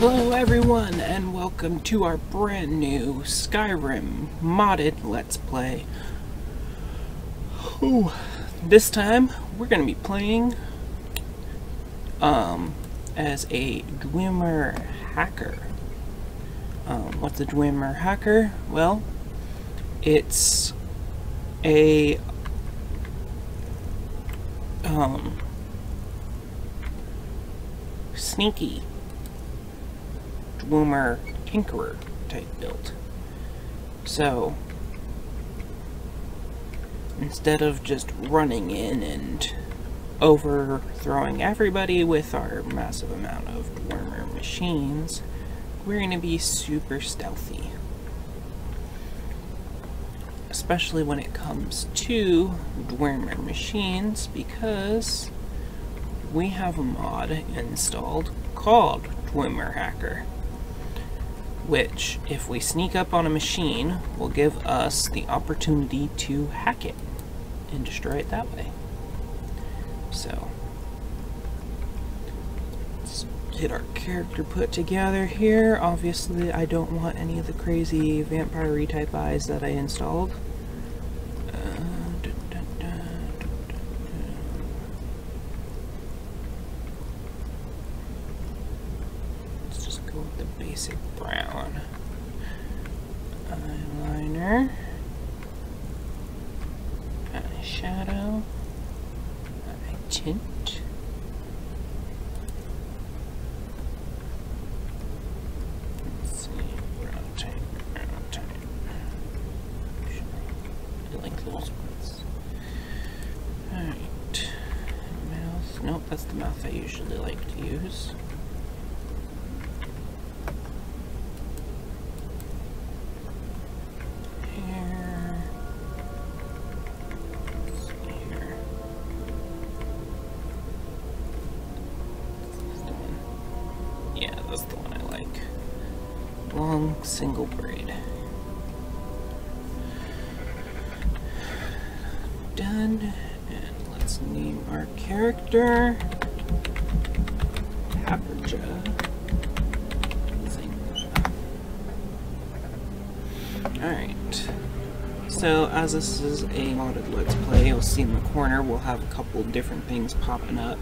Hello everyone, and welcome to our brand new Skyrim modded Let's Play. Ooh, this time we're going to be playing as a Dwemer Hacker. What's a Dwemer Hacker? Well, it's a sneaky Dwemer tinkerer type build. So instead of just running in and overthrowing everybody with our massive amount of Dwemer machines, we're going to be super stealthy, especially when it comes to Dwemer machines, because we have a mod installed called Dwemer Hacker, which, if we sneak up on a machine, will give us the opportunity to hack it and destroy it that way. So, let's get our character put together here. Obviously, I don't want any of the crazy vampire-y type eyes that I installed. Let's just go with the basic brown eyeliner, eyeshadow, eye tint. Let's see, brown tint. I like those ones. Alright, mouth. Nope, that's the mouth I usually like to use. Single braid. Done. And let's name our character Happerja. Alright. So, as this is a modded Let's Play, you'll see in the corner we'll have a couple different things popping up.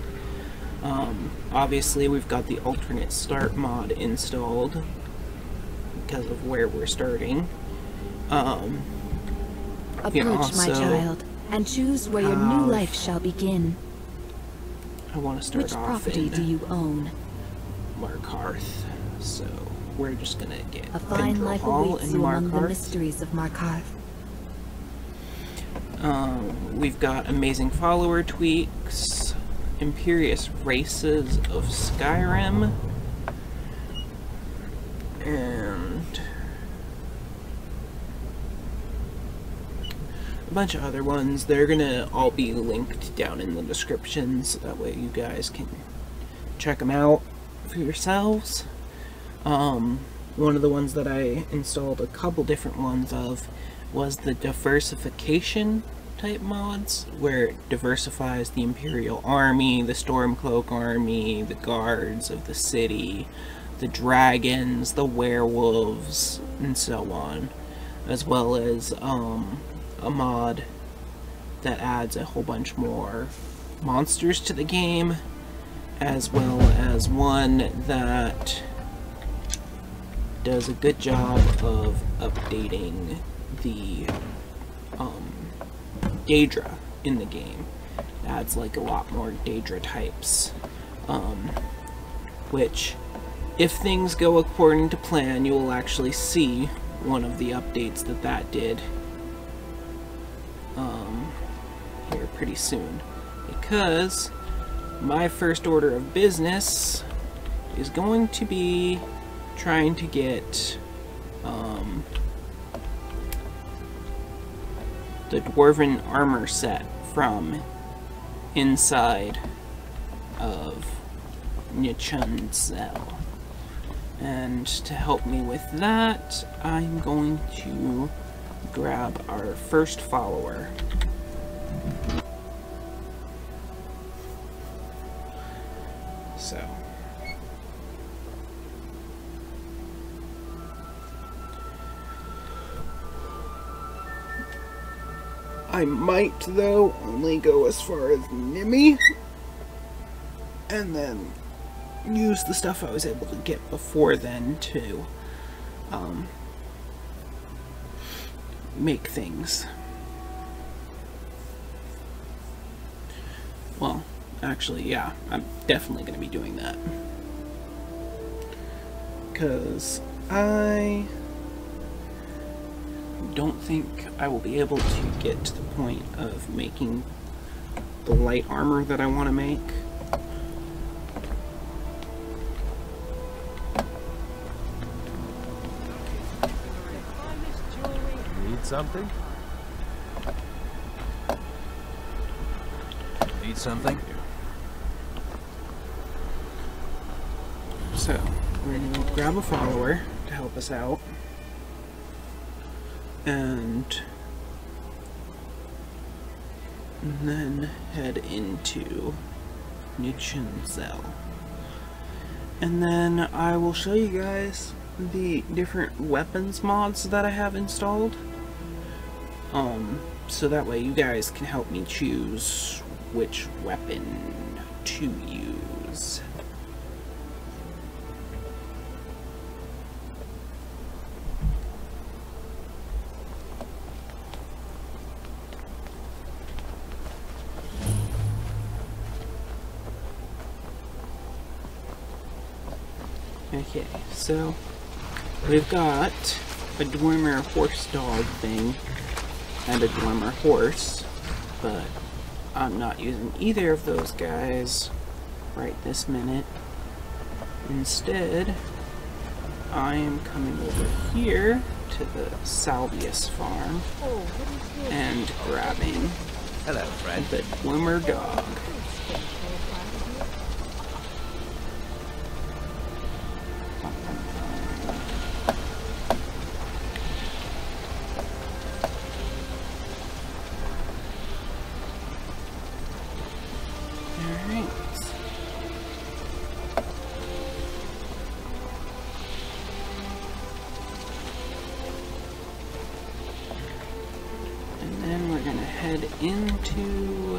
Obviously, we've got the alternate start mod installed, because of where we're starting. Approach, also, my child, and choose where your new life shall begin. I want to start off. Which property do you own? Markarth. So we're just gonna get a fine life awaits you among the mysteries of Markarth. We've got Amazing Follower Tweaks, Imperious Races of Skyrim, and a bunch of other ones. They're gonna all be linked down in the description, so that way you guys can check them out for yourselves. One of the ones that I installed a couple different ones of was the diversification type mods, where it diversifies the Imperial Army, the Stormcloak Army, the guards of the city, the dragons, the werewolves, and so on, as well as a mod that adds a whole bunch more monsters to the game, as well as one that does a good job of updating the Daedra in the game. It adds like a lot more Daedra types, which, if things go according to plan, you will actually see one of the updates that did here pretty soon, because my first order of business is going to be trying to get the Dwarven armor set from inside of Nchuand-Zel. And to help me with that, I'm going to grab our first follower. So, I might, though, only go as far as Nimhe, and then use the stuff I was able to get before then to make things. Well, actually, yeah, I'm definitely going to be doing that. Because I don't think I will be able to get to the point of making the light armor that I want to make. Something? Need something? So, we're gonna grab a follower to help us out. And then head into Nchuand-Zel. And then I will show you guys the different weapons mods that I have installed. So that way you guys can help me choose which weapon to use. Okay, so we've got a Dwemer horse dog thing and a Dwemer horse, but I'm not using either of those guys right this minute. Instead, I am coming over here to the Salvius farm and grabbing the Dwemer dog. Into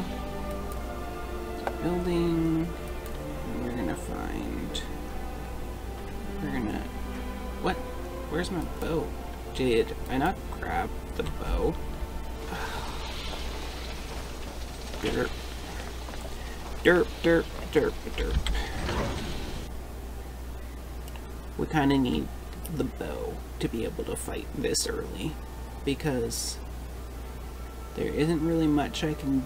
the building, and we're gonna find, what? Where's my bow? Did I not grab the bow? Derp. Derp, derp, derp, derp. We kinda need the bow to be able to fight this early, because there isn't really much I can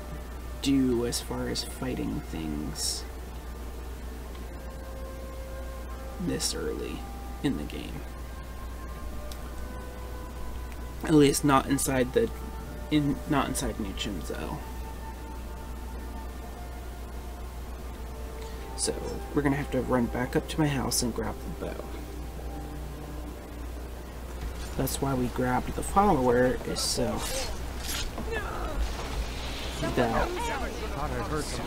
do as far as fighting things this early in the game. At least not inside the not inside Nchuand-Zel. So we're gonna have to run back up to my house and grab the bow. That's why we grabbed the follower, is so that so no, that's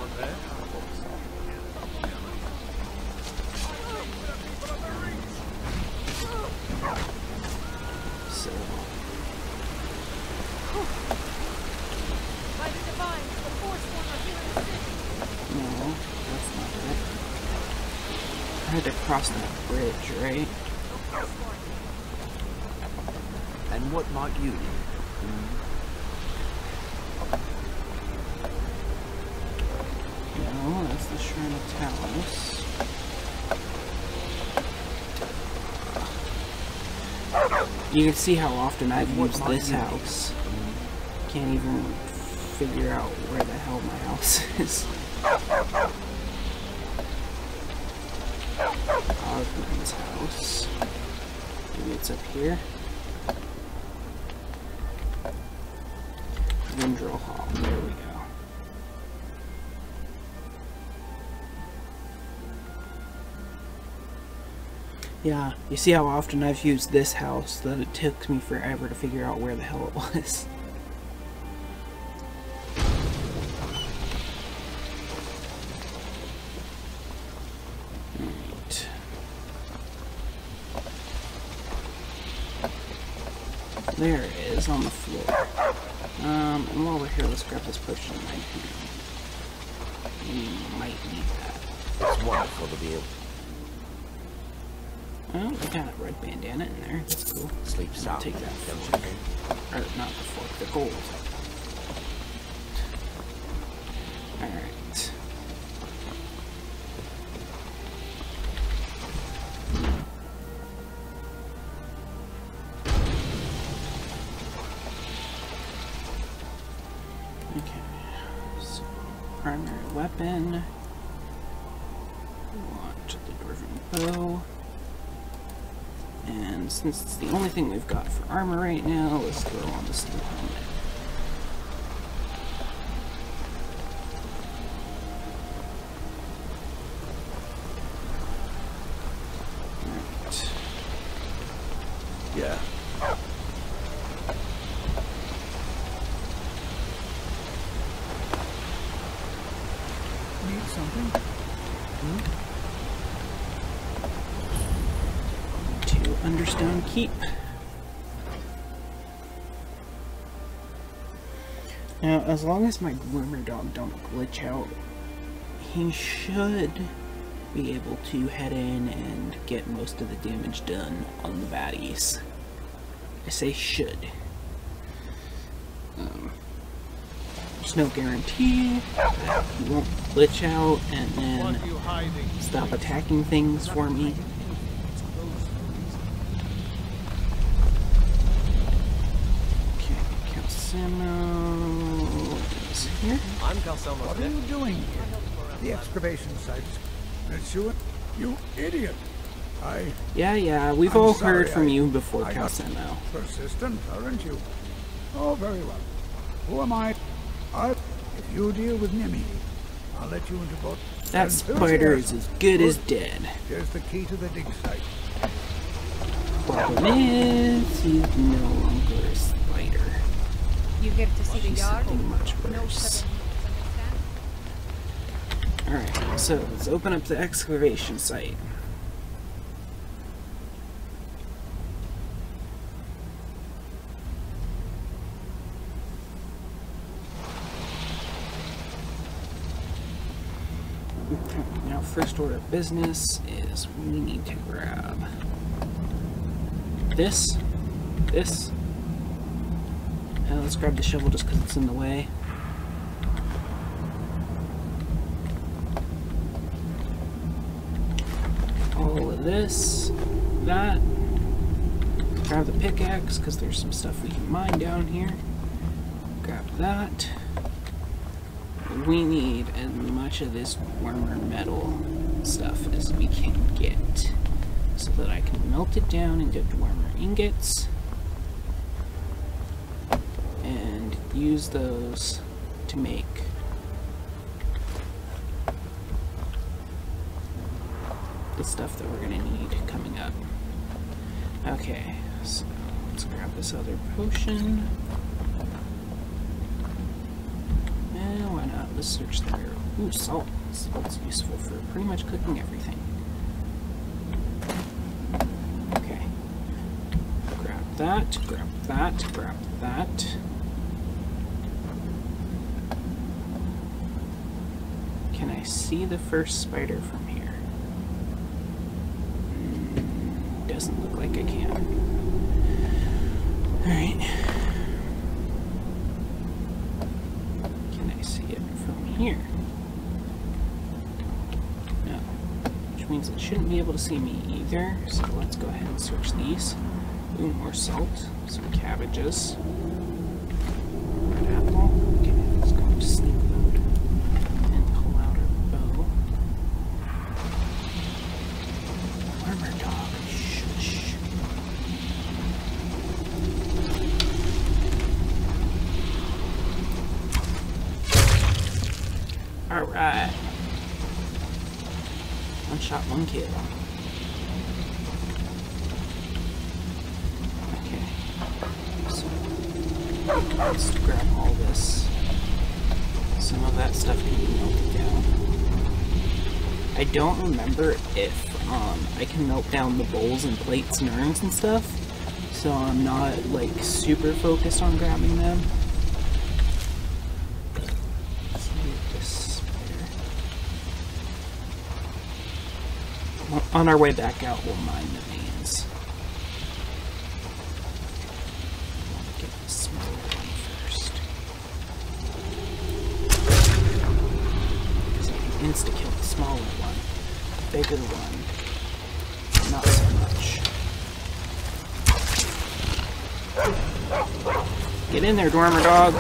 not it. I had to cross that bridge, right? And what might you do? The Shrine of Talos. You can see how often I've used this house. Can't even figure out where the hell my house is. Ogman's house. Maybe it's up here. Windrill Hall. There we go. Yeah, you see how often I've used this house that it took me forever to figure out where the hell it was. Alright. There it is on the floor. And while we're here, let's grab this potion in my hand. We might need that. It's wonderful to be able. Well, we got a red bandana in there. That's cool. Sleep stop. Take that. Or not the fork, the gold. Alright. Okay. So, primary weapon. We want the dwarven bow. And since it's the only thing we've got for armor right now, let's throw on this little helmet. Alright. Yeah. Need something? Hmm? Understone Keep. Now, as long as my groomer dog don't glitch out, he should be able to head in and get most of the damage done on the baddies. I say should. There's no guarantee that he won't glitch out and then stop attacking things for me. What are you doing here? The excavation site. Nchuand, you idiot! Yeah, we've all heard from you before, Calceno. Persistent, aren't you? Oh, very well. Who am I? If you deal with Nimhe, I'll let you into both. That spider is as good as dead. Here's the key to the dig site. Problem is, he's no longer a spider. You get to see the yard. Much worse. Alright, so let's open up the excavation site. Okay, now first order of business is we need to grab this. Now let's grab the shovel just because it's in the way. This, that, grab the pickaxe because there's some stuff we can mine down here. Grab that. We need as much of this warmer metal stuff as we can get so that I can melt it down into warmer ingots and use those to make the stuff that we're gonna need coming up. Okay, so let's grab this other potion. And why not? Let's search the barrel. Ooh, salt. Salt's useful for pretty much cooking everything. Okay. Grab that, grab that, grab that. Can I see the first spider from here? Doesn't look like I can. Alright. Can I see it from here? No. Which means it shouldn't be able to see me either, so let's go ahead and search these. Ooh, more salt, some cabbages, red apple. Okay, let's go into sneak mode and pull out our bow. Armor dog. Alright. One shot, one kill. Okay. So, let's grab all this. Some of that stuff can be melted down. I don't remember if I can melt down the bowls and plates and urns and stuff, so I'm not like super focused on grabbing them. On our way back out, we'll mine the veins. I want to get the smaller one first. Because I can insta-kill the smaller one. The bigger one, not so much. Get in there, Dwemer dog!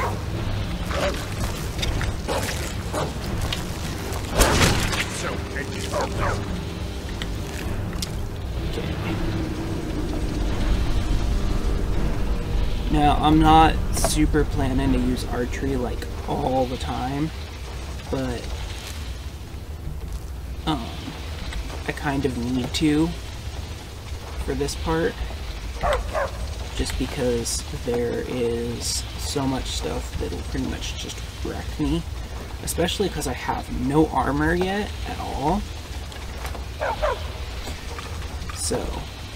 Now, I'm not super planning to use archery like all the time, but I kind of need to for this part, just because there is so much stuff that'll pretty much just wreck me, especially because I have no armor yet at all. So,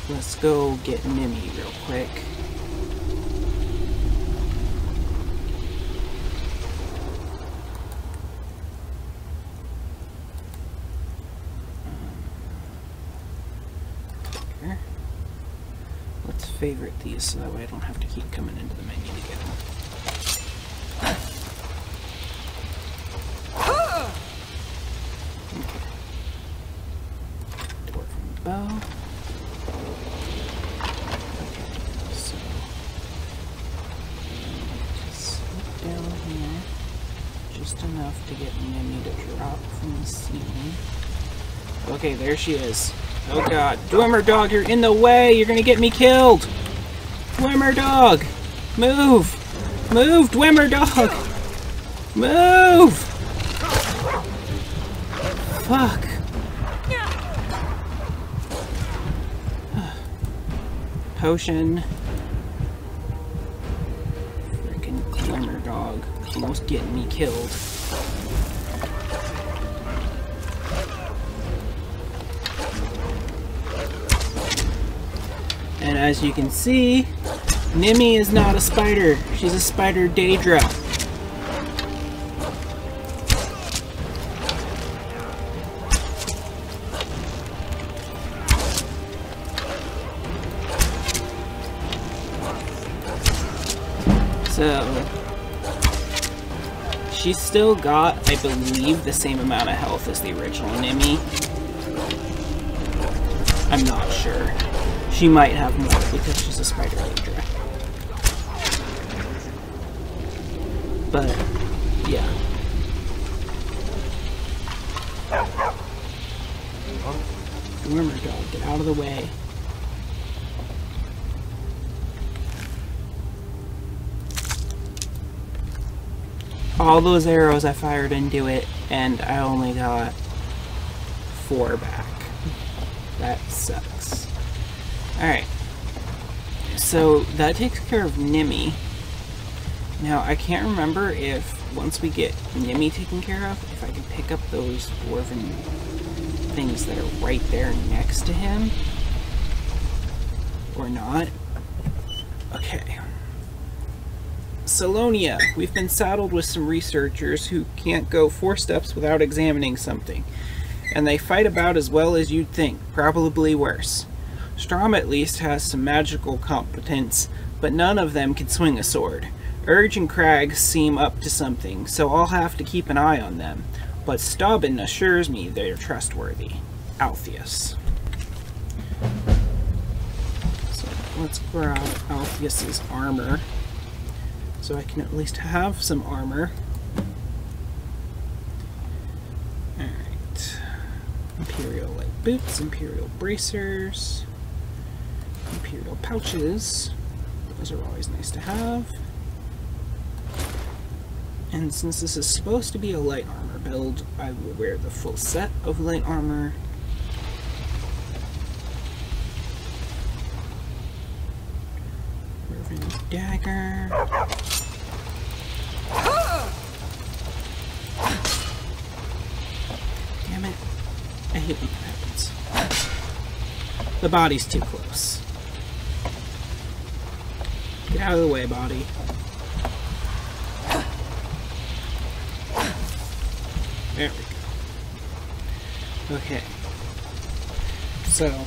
let's go get Nimhe real quick. Let's favorite these so that way I don't have to keep coming into the menu to get them. Okay, there she is. Oh god. Dwemer dog, you're in the way! You're gonna get me killed! Dwemer dog! Move! Move, Dwemer dog! Move! Fuck. Potion. Freaking Dwemer dog. Almost getting me killed. And as you can see, Nimhe is not a spider. She's a spider Daedra. So, she's still got, I believe, the same amount of health as the original Nimhe. I'm not sure. She might have more because she's a spider Daedra. But, yeah. Dwemer dog, get out of the way. All those arrows I fired into it, and I only got 4 back. That sucks. Alright, so that takes care of Nimhe. Now, I can't remember if, once we get Nimhe taken care of, if I can pick up those dwarven things that are right there next to him, or not. Okay. Salonia, we've been saddled with some researchers who can't go 4 steps without examining something, and they fight about as well as you'd think, probably worse. Strom at least has some magical competence, but none of them can swing a sword. Urge and Crag seem up to something, so I'll have to keep an eye on them. But Staubin assures me they're trustworthy. Altheus. So let's grab Altheus's armor, so I can at least have some armor. Alright. Imperial light boots, Imperial bracers. Imperial pouches, those are always nice to have. And since this is supposed to be a light armor build, I will wear the full set of light armor. Roving dagger. Damn it. I hate when that happens. The body's too close. Get out of the way, body. There we go. Okay. So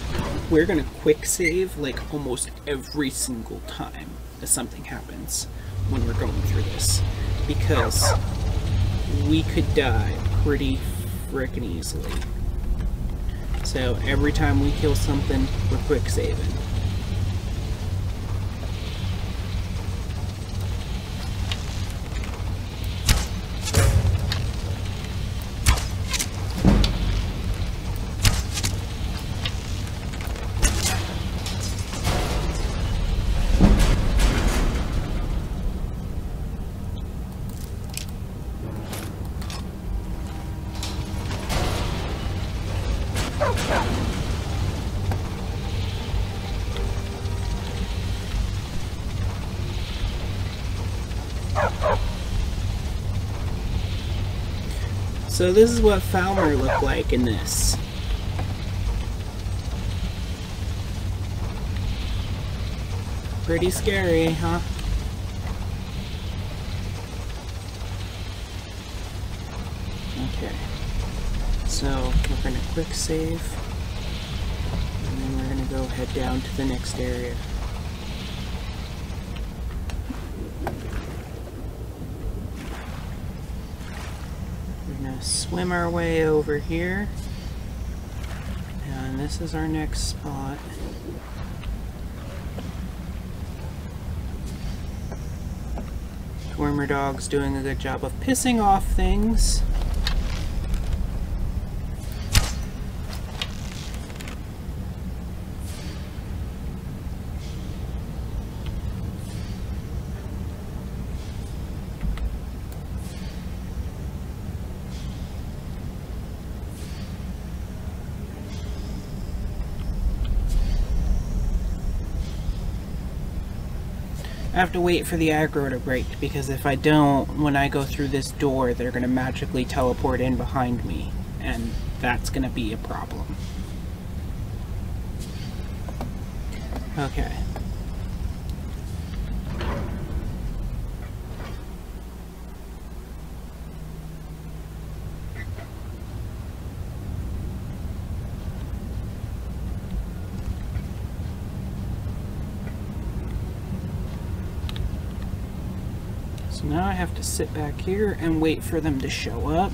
we're gonna quick save like almost every single time that something happens when we're going through this, because we could die pretty frickin' easily. So every time we kill something, we're quick saving. So this is what Falmer looked like in this. Pretty scary, huh? Okay. So we're gonna quick save, and then we're gonna go head down to the next area. Swim our way over here, and this is our next spot. Dwemer dog's doing a good job of pissing off things. I have to wait for the aggro to break, because if I don't, when I go through this door, they're going to magically teleport in behind me, and that's going to be a problem. Okay. Now I have to sit back here and wait for them to show up.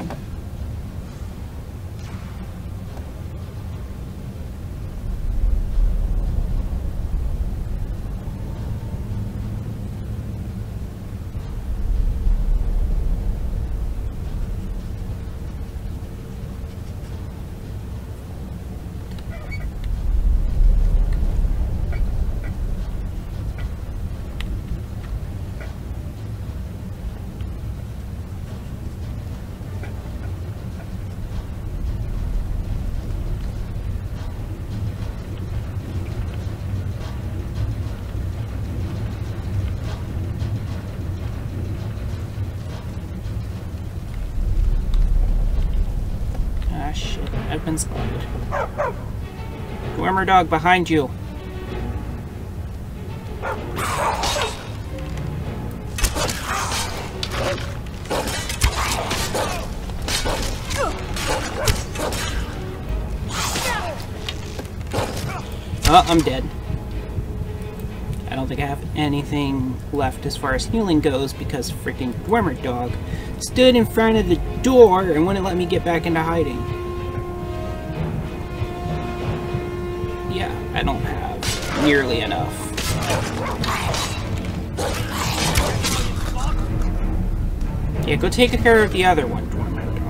I've been spotted. Dwemer dog behind you. Oh, I'm dead. I don't think I have anything left as far as healing goes, because freaking Dwemer dog stood in front of the door and wouldn't let me get back into hiding. I don't have nearly enough. Yeah, go take care of the other one, Dwemer dog.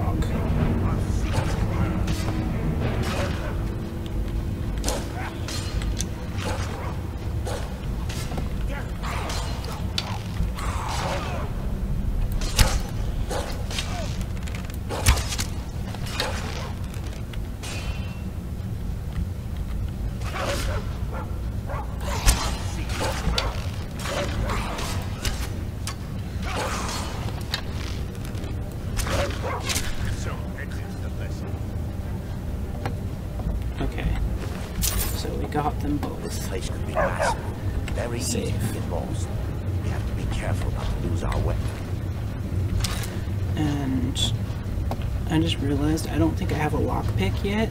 I just realized I don't think I have a lockpick yet.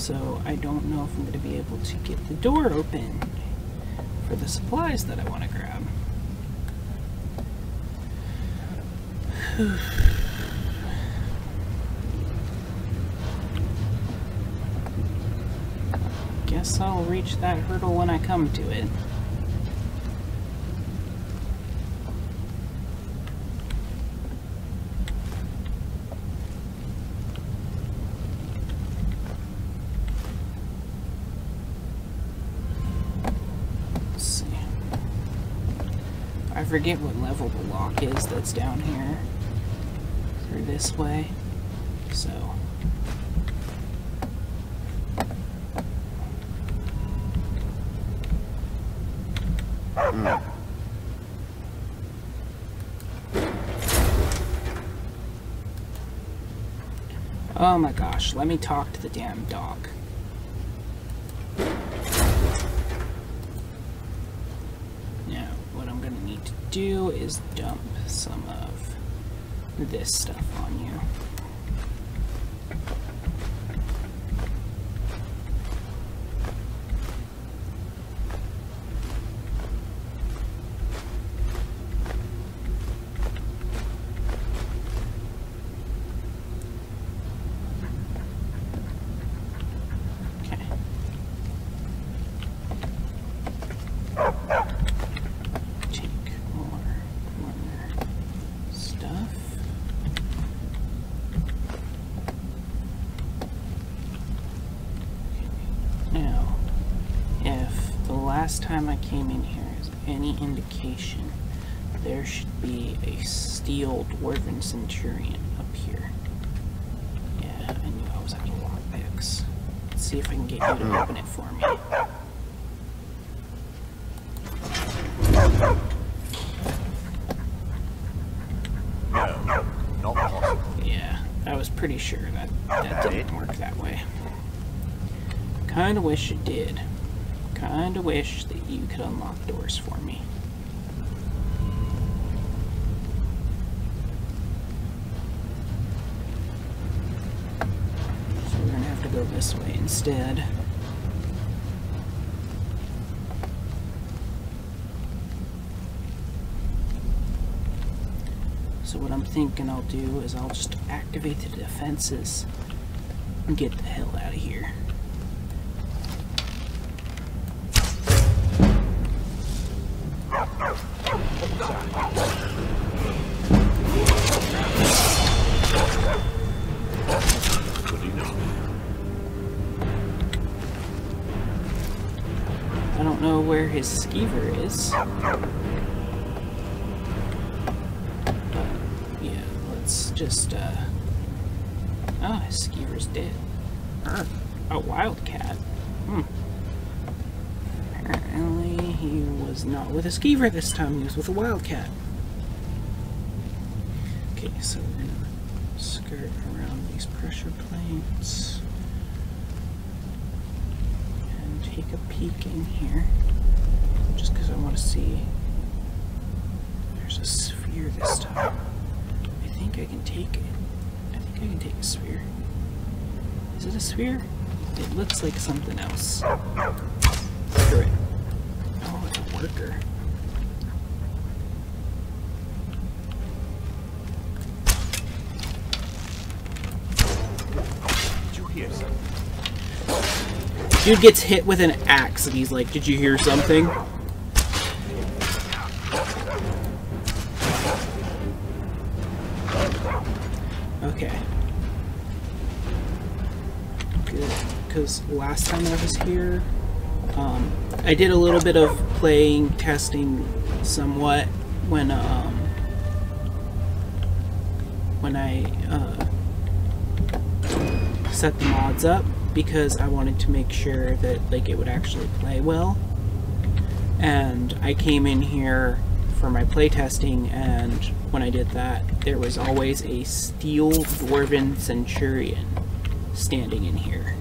so I don't know if I'm going to be able to get the door open for the supplies that I want to grab. Guess I'll reach that hurdle when I come to it. I forget what level the lock is that's down here through this way, so oh my gosh, let me talk to the damn dog. Do is dump some of this stuff on you. Time I came in here is any indication, there should be a steel dwarven centurion up here. Yeah, I knew I was having lockpicks. Let's see if I can get you to open it for me. No, not possible. Yeah, I was pretty sure that didn't work that way. Kinda wish it did. Kinda wish that you could unlock doors for me. So we're gonna have to go this way instead. So what I'm thinking I'll do is I'll just activate the defenses and get the hell out of here. His skeever is. Yeah, let's just, oh, his skeever's dead. A wildcat. Apparently he was not with a skeever this time, he was with a wildcat. Okay, so we're gonna skirt around these pressure plates and take a peek in here. Just because I want to see. There's a sphere this time. I think I can take it. I think I can take a sphere. Is it a sphere? It looks like something else. Screw it. Oh, it's a worker. Did you hear something? Dude gets hit with an axe and he's like, "Did you hear something?" Last time I was here, I did a little bit of playing, testing somewhat when I set the mods up, because I wanted to make sure that like it would actually play well. And I came in here for my playtesting, and when I did that, there was always a steel dwarven centurion standing in here.